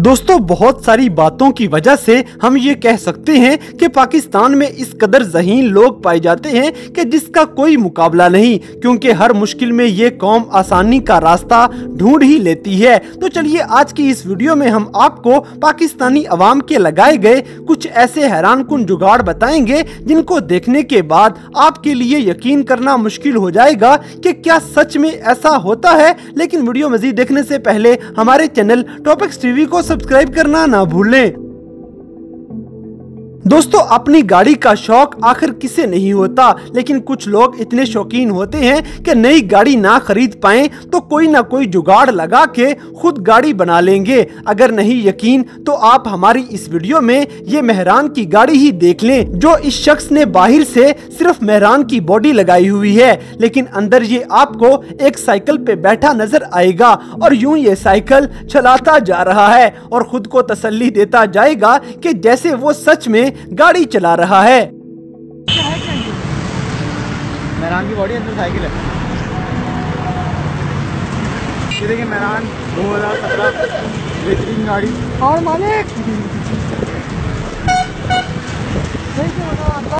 दोस्तों बहुत सारी बातों की वजह से हम ये कह सकते हैं कि पाकिस्तान में इस कदर ज़हीन लोग पाए जाते हैं कि जिसका कोई मुकाबला नहीं, क्योंकि हर मुश्किल में ये कौम आसानी का रास्ता ढूंढ ही लेती है। तो चलिए आज की इस वीडियो में हम आपको पाकिस्तानी अवाम के लगाए गए कुछ ऐसे हैरानकुन जुगाड़ बताएंगे जिनको देखने के बाद आपके लिए यकीन करना मुश्किल हो जाएगा कि क्या सच में ऐसा होता है। लेकिन वीडियो मज़ीद देखने से पहले हमारे चैनल टॉप एक्स टीवी को सब्सक्राइब करना ना भूलें। दोस्तों अपनी गाड़ी का शौक आखिर किसे नहीं होता, लेकिन कुछ लोग इतने शौकीन होते हैं कि नई गाड़ी ना खरीद पाए तो कोई ना कोई जुगाड़ लगा के खुद गाड़ी बना लेंगे। अगर नहीं यकीन तो आप हमारी इस वीडियो में ये मेहरान की गाड़ी ही देख लें, जो इस शख्स ने बाहर से सिर्फ मेहरान की बॉडी लगाई हुई है, लेकिन अंदर ये आपको एक साइकिल पे बैठा नजर आएगा और यूं ये साइकिल चलाता जा रहा है और खुद को तसल्ली देता जाएगा कि जैसे वो सच में गाड़ी चला रहा है। मेहरान की बॉडी अंदर साइकिल है। ये देखिए मेहरान 2017 रेसिंग गाड़ी। और मालिक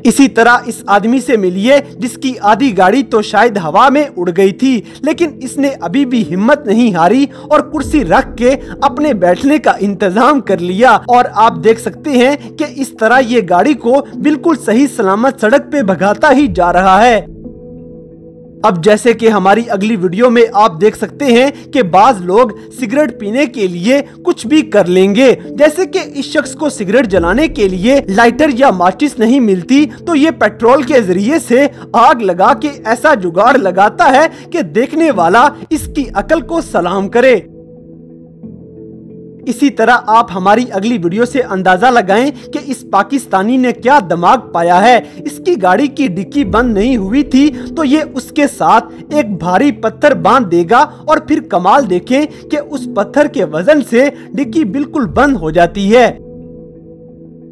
इसी तरह इस आदमी से मिलिए जिसकी आधी गाड़ी तो शायद हवा में उड़ गई थी, लेकिन इसने अभी भी हिम्मत नहीं हारी और कुर्सी रख के अपने बैठने का इंतजाम कर लिया। और आप देख सकते हैं कि इस तरह ये गाड़ी को बिल्कुल सही सलामत सड़क पे भगाता ही जा रहा है। अब जैसे कि हमारी अगली वीडियो में आप देख सकते हैं कि बाज लोग सिगरेट पीने के लिए कुछ भी कर लेंगे, जैसे कि इस शख्स को सिगरेट जलाने के लिए लाइटर या माचिस नहीं मिलती तो ये पेट्रोल के जरिए से आग लगा के ऐसा जुगाड़ लगाता है कि देखने वाला इसकी अकल को सलाम करे। इसी तरह आप हमारी अगली वीडियो से अंदाजा लगाएं कि इस पाकिस्तानी ने क्या दिमाग पाया है। इसकी गाड़ी की डिक्की बंद नहीं हुई थी तो ये उसके साथ एक भारी पत्थर बांध देगा और फिर कमाल देखें कि उस पत्थर के वजन से डिक्की बिल्कुल बंद हो जाती है।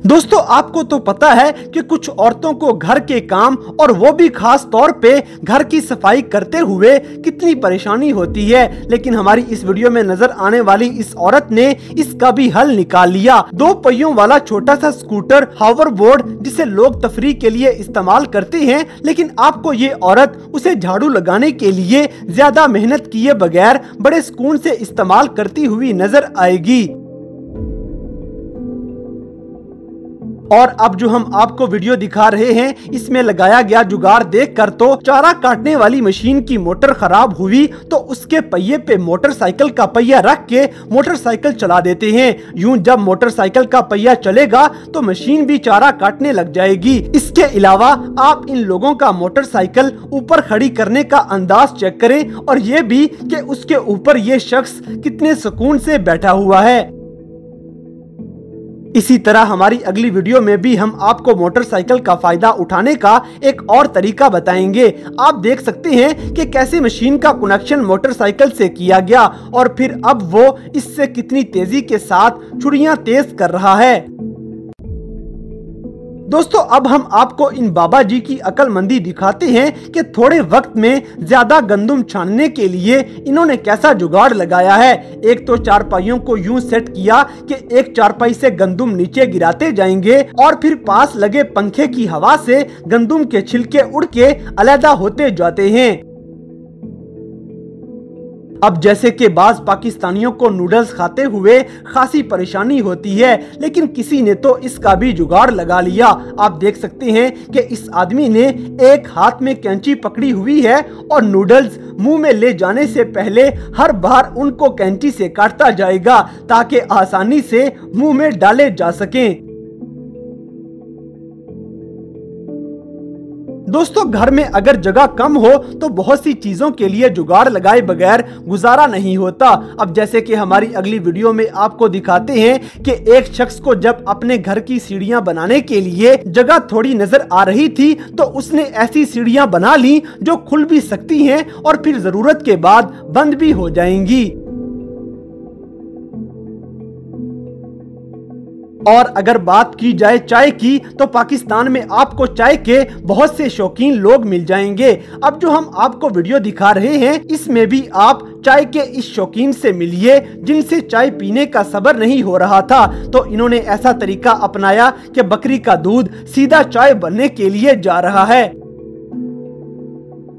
दोस्तों आपको तो पता है कि कुछ औरतों को घर के काम और वो भी खास तौर पे घर की सफाई करते हुए कितनी परेशानी होती है, लेकिन हमारी इस वीडियो में नजर आने वाली इस औरत ने इसका भी हल निकाल लिया। दो पहियों वाला छोटा सा स्कूटर हावरबोर्ड, जिसे लोग तफरी के लिए इस्तेमाल करते हैं, लेकिन आपको ये औरत उसे झाड़ू लगाने के लिए ज्यादा मेहनत किए बगैर बड़े सुकून से इस्तेमाल करती हुई नजर आएगी। और अब जो हम आपको वीडियो दिखा रहे हैं इसमें लगाया गया जुगाड़ देखकर तो चारा काटने वाली मशीन की मोटर खराब हुई तो उसके पहिए पे मोटरसाइकिल का पहिया रख के मोटरसाइकिल चला देते हैं। यूं जब मोटरसाइकिल का पहिया चलेगा तो मशीन भी चारा काटने लग जाएगी। इसके अलावा आप इन लोगों का मोटरसाइकिल ऊपर खड़ी करने का अंदाज चेक करें और ये भी कि उसके ऊपर ये शख्स कितने सुकून से बैठा हुआ है। इसी तरह हमारी अगली वीडियो में भी हम आपको मोटरसाइकिल का फायदा उठाने का एक और तरीका बताएंगे। आप देख सकते हैं कि कैसे मशीन का कनेक्शन मोटरसाइकिल से किया गया और फिर अब वो इससे कितनी तेजी के साथ छुरियां तेज कर रहा है। दोस्तों अब हम आपको इन बाबा जी की अक्लमंदी दिखाते हैं कि थोड़े वक्त में ज्यादा गंदुम छानने के लिए इन्होंने कैसा जुगाड़ लगाया है। एक तो चारपाइयों को यूं सेट किया कि एक चारपाई से गंदुम नीचे गिराते जाएंगे और फिर पास लगे पंखे की हवा से गंदुम के छिलके उड़ के अलहदा होते जाते हैं। अब जैसे कि बाज पाकिस्तानियों को नूडल्स खाते हुए खासी परेशानी होती है, लेकिन किसी ने तो इसका भी जुगाड़ लगा लिया। आप देख सकते हैं कि इस आदमी ने एक हाथ में कैंची पकड़ी हुई है और नूडल्स मुंह में ले जाने से पहले हर बार उनको कैंची से काटता जाएगा ताकि आसानी से मुंह में डाले जा सकें। दोस्तों घर में अगर जगह कम हो तो बहुत सी चीज़ों के लिए जुगाड़ लगाए बगैर गुजारा नहीं होता। अब जैसे कि हमारी अगली वीडियो में आपको दिखाते हैं कि एक शख्स को जब अपने घर की सीढ़ियां बनाने के लिए जगह थोड़ी नजर आ रही थी तो उसने ऐसी सीढ़ियां बना ली जो खुल भी सकती हैं और फिर ज़रूरत के बाद बंद भी हो जाएंगी। और अगर बात की जाए चाय की तो पाकिस्तान में आपको चाय के बहुत से शौकीन लोग मिल जाएंगे। अब जो हम आपको वीडियो दिखा रहे हैं इसमें भी आप चाय के इस शौकीन से मिलिए जिनसे चाय पीने का सब्र नहीं हो रहा था, तो इन्होंने ऐसा तरीका अपनाया कि बकरी का दूध सीधा चाय बनने के लिए जा रहा है।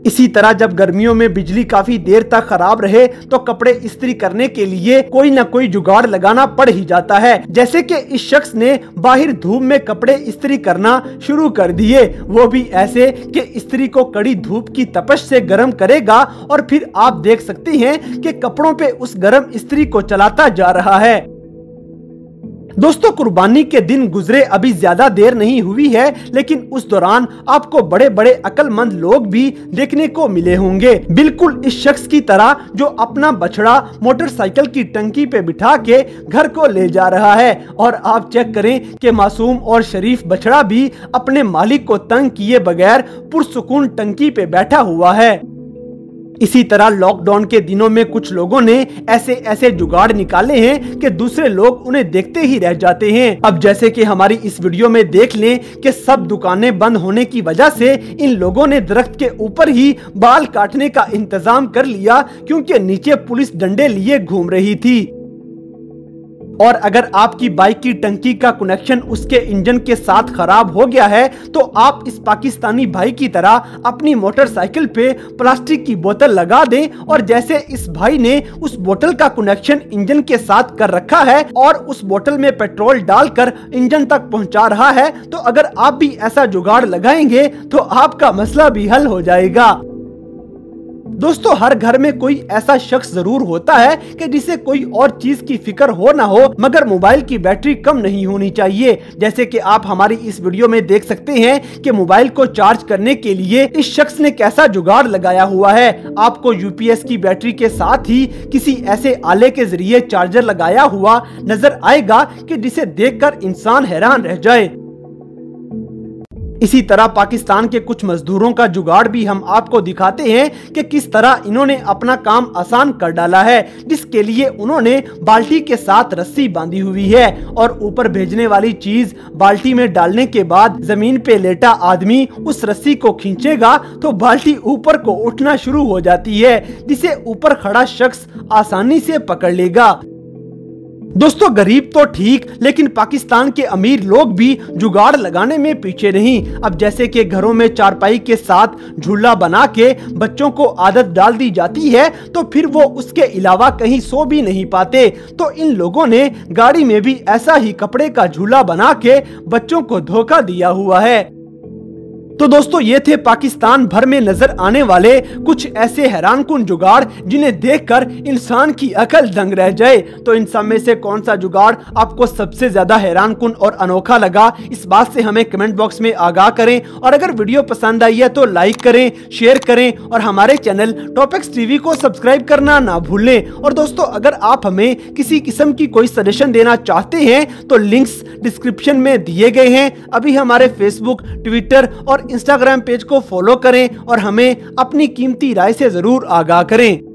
इसी तरह जब गर्मियों में बिजली काफी देर तक खराब रहे तो कपड़े इस्त्री करने के लिए कोई न कोई जुगाड़ लगाना पड़ ही जाता है। जैसे कि इस शख्स ने बाहर धूप में कपड़े इस्त्री करना शुरू कर दिए, वो भी ऐसे कि इस्त्री को कड़ी धूप की तपश से गर्म करेगा और फिर आप देख सकते हैं कि कपड़ों पे उस गर्म इस्त्री को चलाता जा रहा है। दोस्तों, कुर्बानी के दिन गुजरे अभी ज्यादा देर नहीं हुई है, लेकिन उस दौरान आपको बड़े बड़े अक्लमंद लोग भी देखने को मिले होंगे, बिल्कुल इस शख्स की तरह जो अपना बछड़ा मोटरसाइकिल की टंकी पे बिठा के घर को ले जा रहा है। और आप चेक करें कि मासूम और शरीफ बछड़ा भी अपने मालिक को तंग किए बगैर पुरसुकून टंकी पे बैठा हुआ है। इसी तरह लॉकडाउन के दिनों में कुछ लोगों ने ऐसे ऐसे जुगाड़ निकाले हैं कि दूसरे लोग उन्हें देखते ही रह जाते हैं। अब जैसे कि हमारी इस वीडियो में देख लें कि सब दुकानें बंद होने की वजह से इन लोगों ने दरख्त के ऊपर ही बाल काटने का इंतजाम कर लिया, क्योंकि नीचे पुलिस डंडे लिए घूम रही थी। और अगर आपकी बाइक की टंकी का कनेक्शन उसके इंजन के साथ खराब हो गया है तो आप इस पाकिस्तानी भाई की तरह अपनी मोटरसाइकिल पे प्लास्टिक की बोतल लगा दें, और जैसे इस भाई ने उस बोतल का कनेक्शन इंजन के साथ कर रखा है और उस बोतल में पेट्रोल डालकर इंजन तक पहुंचा रहा है, तो अगर आप भी ऐसा जुगाड़ लगाएंगे तो आपका मसला भी हल हो जाएगा। दोस्तों, हर घर में कोई ऐसा शख्स जरूर होता है कि जिसे कोई और चीज की फिक्र हो ना हो, मगर मोबाइल की बैटरी कम नहीं होनी चाहिए। जैसे कि आप हमारी इस वीडियो में देख सकते हैं कि मोबाइल को चार्ज करने के लिए इस शख्स ने कैसा जुगाड़ लगाया हुआ है। आपको यूपीएस की बैटरी के साथ ही किसी ऐसे आले के जरिए चार्जर लगाया हुआ नजर आएगा कि जिसे देख कर इंसान हैरान रह जाए। इसी तरह पाकिस्तान के कुछ मजदूरों का जुगाड़ भी हम आपको दिखाते हैं कि किस तरह इन्होंने अपना काम आसान कर डाला है, जिसके लिए उन्होंने बाल्टी के साथ रस्सी बांधी हुई है और ऊपर भेजने वाली चीज बाल्टी में डालने के बाद जमीन पे लेटा आदमी उस रस्सी को खींचेगा तो बाल्टी ऊपर को उठना शुरू हो जाती है, जिसे ऊपर खड़ा शख्स आसानी से पकड़ लेगा। दोस्तों, गरीब तो ठीक लेकिन पाकिस्तान के अमीर लोग भी जुगाड़ लगाने में पीछे नहीं। अब जैसे कि घरों में चारपाई के साथ झूला बना के बच्चों को आदत डाल दी जाती है तो फिर वो उसके अलावा कहीं सो भी नहीं पाते, तो इन लोगों ने गाड़ी में भी ऐसा ही कपड़े का झूला बना के बच्चों को धोखा दिया हुआ है। तो दोस्तों, ये थे पाकिस्तान भर में नजर आने वाले कुछ ऐसे हैरानकुन जुगाड़ जिन्हें देखकर इंसान की अकल दंग रह जाए। तो इन सब में से कौन सा जुगाड़ आपको सबसे ज्यादा हैरानकुन और अनोखा लगा, इस बात से हमें कमेंट बॉक्स में आगाह करें। और अगर वीडियो पसंद आई है तो लाइक करें, शेयर करें और हमारे चैनल टॉप एक्स टीवी को सब्सक्राइब करना ना भूलें। और दोस्तों, अगर आप हमें किसी किस्म की कोई सजेशन देना चाहते हैं तो लिंक्स डिस्क्रिप्शन में दिए गए हैं। अभी हमारे फेसबुक, ट्विटर और इंस्टाग्राम पेज को फॉलो करें और हमें अपनी कीमती राय से जरूर आगाह करें।